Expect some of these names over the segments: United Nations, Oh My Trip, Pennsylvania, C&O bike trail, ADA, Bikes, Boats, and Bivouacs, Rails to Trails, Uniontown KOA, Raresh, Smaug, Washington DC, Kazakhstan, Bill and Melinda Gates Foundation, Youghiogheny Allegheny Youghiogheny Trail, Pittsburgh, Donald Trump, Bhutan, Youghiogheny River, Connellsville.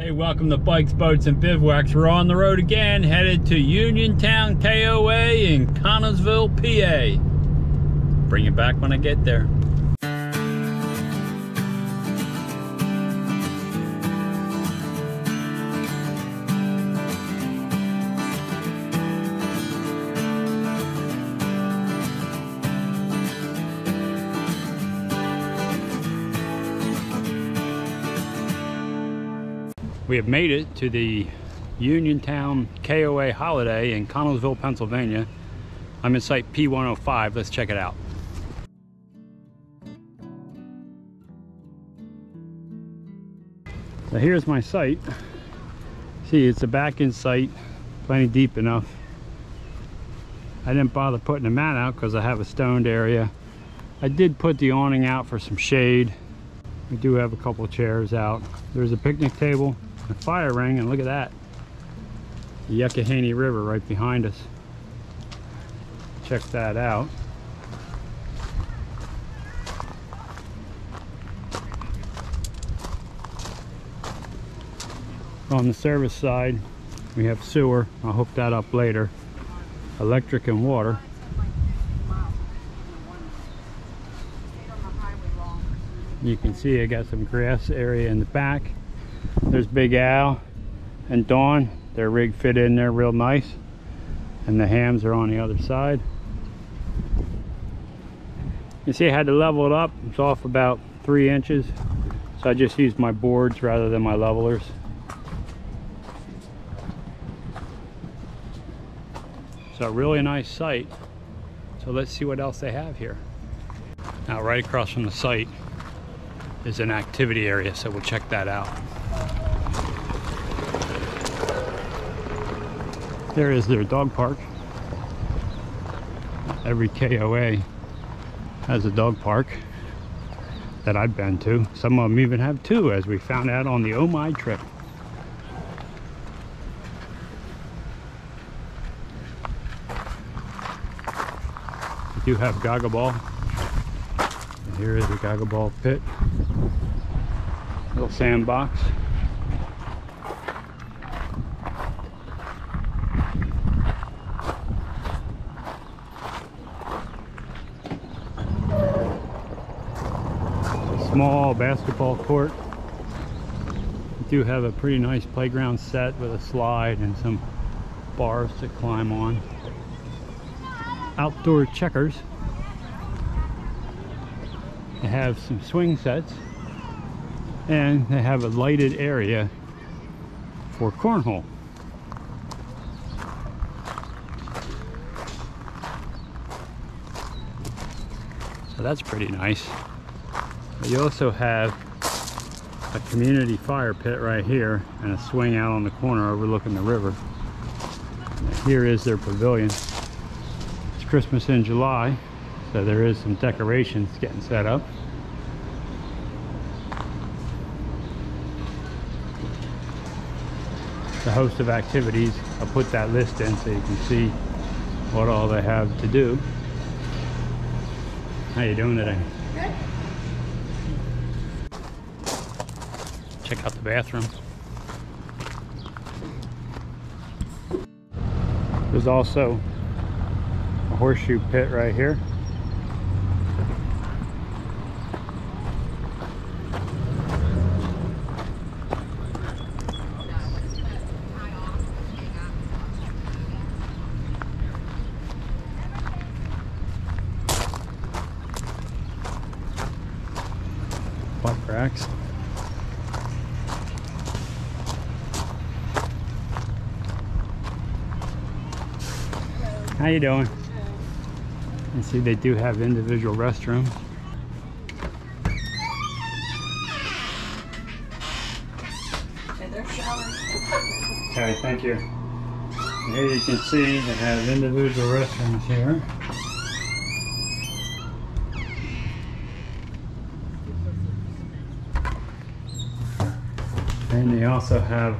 Hey, welcome to Bikes, Boats, and Bivouacs. We're on the road again, headed to Uniontown KOA in Connellsville, PA. Bring it back when I get there. We have made it to the Uniontown KOA holiday in Connellsville, Pennsylvania. I'm in site P105. Let's check it out. So here's my site. See, it's a back in site, plenty deep enough. I didn't bother putting a mat out because I have a stoned area. I did put the awning out for some shade. We do have a couple of chairs out. There's a picnic table, a fire ring, and look at that, the Youghiogheny River right behind us. Check that out. On the service side, we have sewer. I'll hook that up later. Electric and water. You can see I got some grass area in the back. There's Big Al and Dawn. Their rig fit in there real nice. And the hams are on the other side. You see I had to level it up. It's off about 3 inches. So I just used my boards rather than my levelers. So a really nice site. So let's see what else they have here. Now right across from the site is an activity area, so we'll check that out. There is their dog park. Every KOA has a dog park that I've been to. Some of them even have two, as we found out on the Oh My Trip. We do have goggle ball. Here is the goggle ball pit, little sandbox. Small basketball court. We do have a pretty nice playground set with a slide and some bars to climb on. Outdoor checkers. They have some swing sets, and they have a lighted area for cornhole. So that's pretty nice. But you also have a community fire pit right here and a swing out on the corner overlooking the river. Here is their pavilion. It's Christmas in July. So there is some decorations getting set up. The host of activities, I'll put that list in so you can see what all they have to do. How you doing today? Good. Check out the bathroom. There's also a horseshoe pit right here. Bike racks. How you doing? And see, they do have individual restrooms. And they're showering. Okay, thank you. And here you can see they have individual restrooms here. And they also have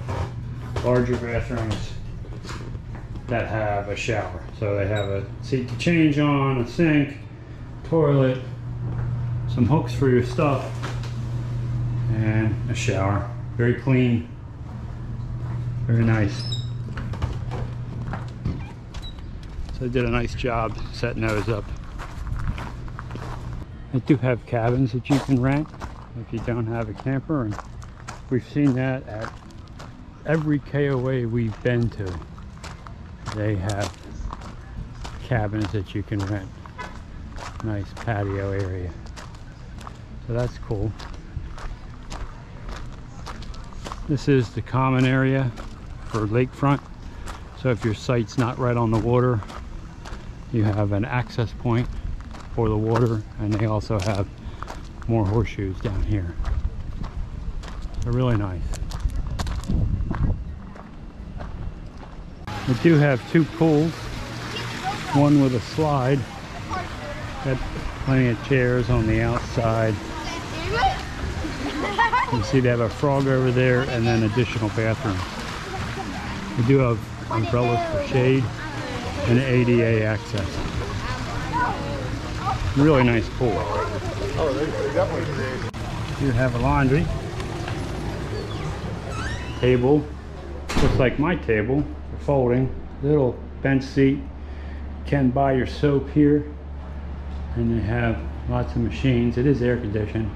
larger bathrooms that have a shower. So they have a seat to change on, a sink, toilet, some hooks for your stuff, and a shower. Very clean Very nice. So they did a nice job setting those up. They do have cabins that you can rent if you don't have a camper, and we've seen that at every KOA we've been to. They have cabins that you can rent. Nice patio area. So that's cool. This is the common area for lakefront. So if your site's not right on the water, you have an access point for the water, and they also have more horseshoes down here. They're really nice. We do have two pools, one with a slide, got plenty of chairs on the outside. You see they have a frog over there, and then additional bathrooms. We do have umbrellas for shade and ADA access. Really nice pool. You have a laundry table, looks like my table, folding, little bench seat. You can buy your soap here, and they have lots of machines. It is air conditioned,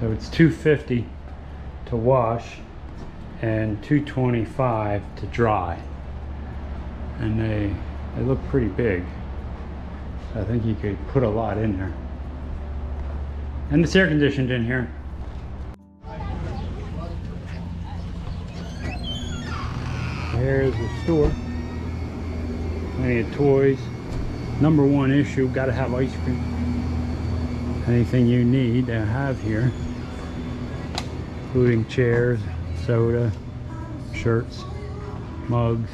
so it's $2.50 to wash and $2.25 to dry, and they look pretty big, so I think you could put a lot in there, and it's air conditioned in here. There's the store, plenty of toys. Number one issue, gotta have ice cream. Anything you need to have here, including chairs, soda, shirts, mugs.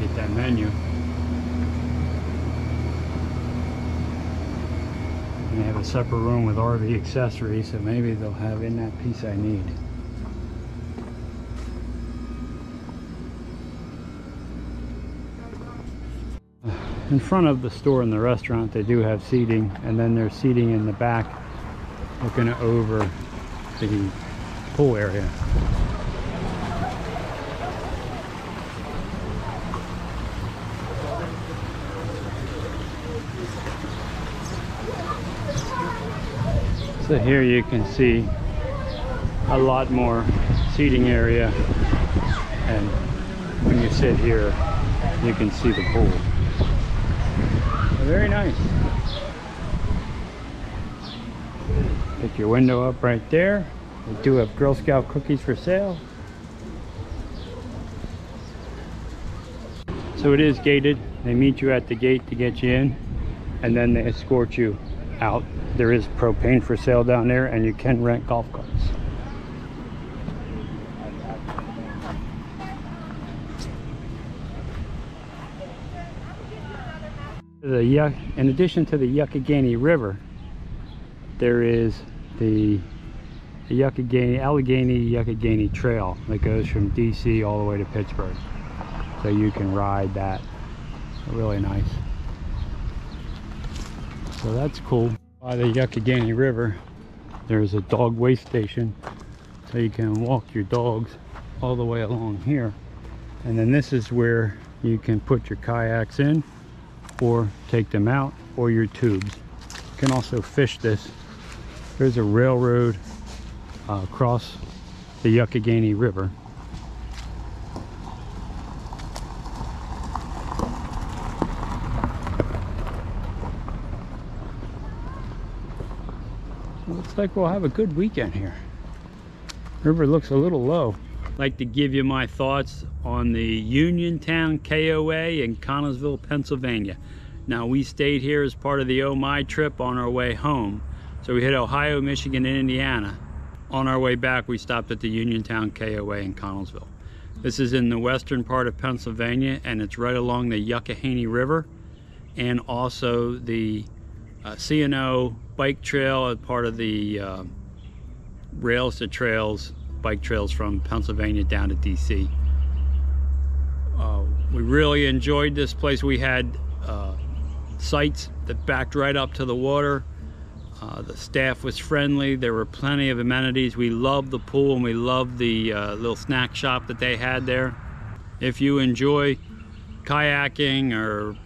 Get that menu. And they have a separate room with RV accessories, so maybe they'll have in that piece I need. In front of the store and the restaurant, they do have seating, and then there's seating in the back looking over the pool area. So here you can see a lot more seating area, and when you sit here you can see the pool. Very nice. Pick your window up right there. We do have Girl Scout cookies for sale. So it is gated. They meet you at the gate to get you in, and then they escort you out. There is propane for sale down there, and you can rent golf carts. In addition to the Youghiogheny River, there is the Allegheny Youghiogheny Trail that goes from DC all the way to Pittsburgh. So you can ride that. Really nice. So that's cool. By the Youghiogheny River, there's a dog waste station, so you can walk your dogs all the way along here. And then this is where you can put your kayaks in, or take them out, or your tubes. You can also fish this. There's a railroad across the Youghiogheny River. Looks like we'll have a good weekend here. River looks a little low. I'd like to give you my thoughts on the Uniontown KOA in Connellsville, Pennsylvania. Now we stayed here as part of the Oh My Trip on our way home. So we hit Ohio, Michigan, and Indiana. On our way back, we stopped at the Uniontown KOA in Connellsville. This is in the western part of Pennsylvania, and it's right along the Youghiogheny River and also the C&O bike trail as part of the Rails to Trails bike trails from Pennsylvania down to DC. We really enjoyed this place. We had sites that backed right up to the water. The staff was friendly. There were plenty of amenities. We loved the pool and we loved the little snack shop that they had there. If you enjoy kayaking or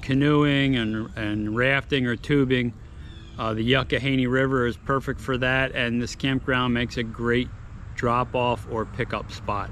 canoeing and rafting or tubing, the Youghiogheny River is perfect for that, and this campground makes a great drop-off or pickup spot.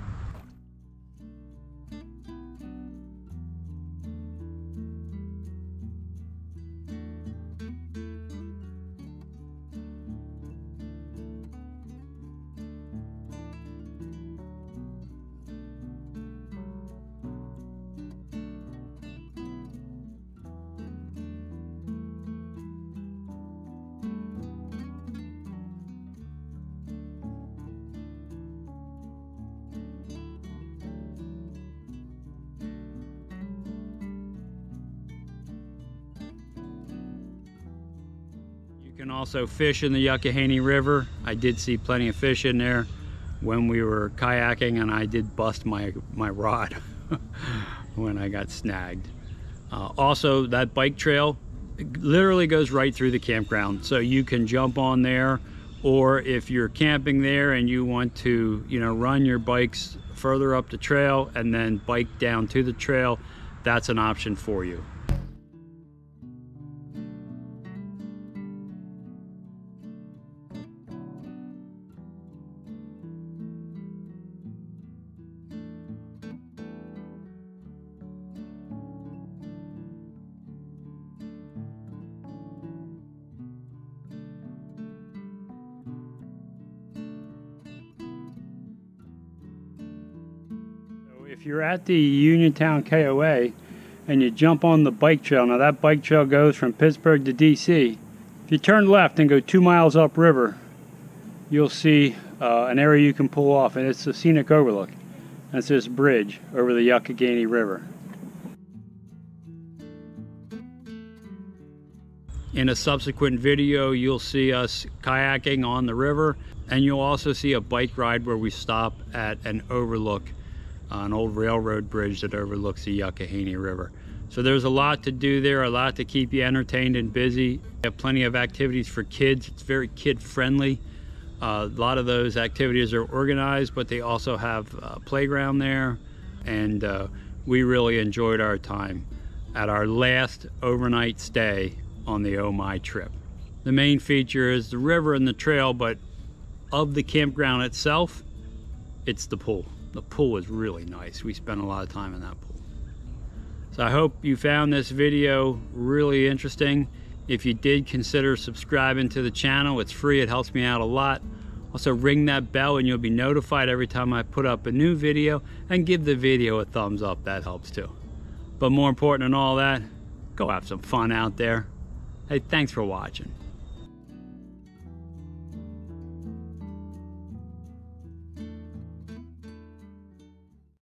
You can also fish in the Youghiogheny River. I did see plenty of fish in there when we were kayaking, and I did bust my rod when I got snagged. Also, that bike trail literally goes right through the campground, so you can jump on there, or if you're camping there and you want to, you know, run your bikes further up the trail and then bike down to the trail, that's an option for you. If you're at the Uniontown KOA and you jump on the bike trail, now that bike trail goes from Pittsburgh to DC. If you turn left and go 2 miles upriver, you'll see an area you can pull off, and it's a scenic overlook. And it's this bridge over the Youghiogheny River. In a subsequent video, you'll see us kayaking on the river, and you'll also see a bike ride where we stop at an overlook, an old railroad bridge that overlooks the Youghiogheny River. So there's a lot to do there, a lot to keep you entertained and busy. We have plenty of activities for kids. It's very kid-friendly. A lot of those activities are organized, but they also have a playground there. And we really enjoyed our time at our last overnight stay on the Oh My Trip. The main feature is the river and the trail, but of the campground itself, it's the pool. The pool is really nice. We spent a lot of time in that pool. So I hope you found this video really interesting. If you did, consider subscribing to the channel. It's free, it helps me out a lot. Also ring that bell and you'll be notified every time I put up a new video, and give the video a thumbs up, that helps too. But more important than all that, go have some fun out there. Hey, thanks for watching.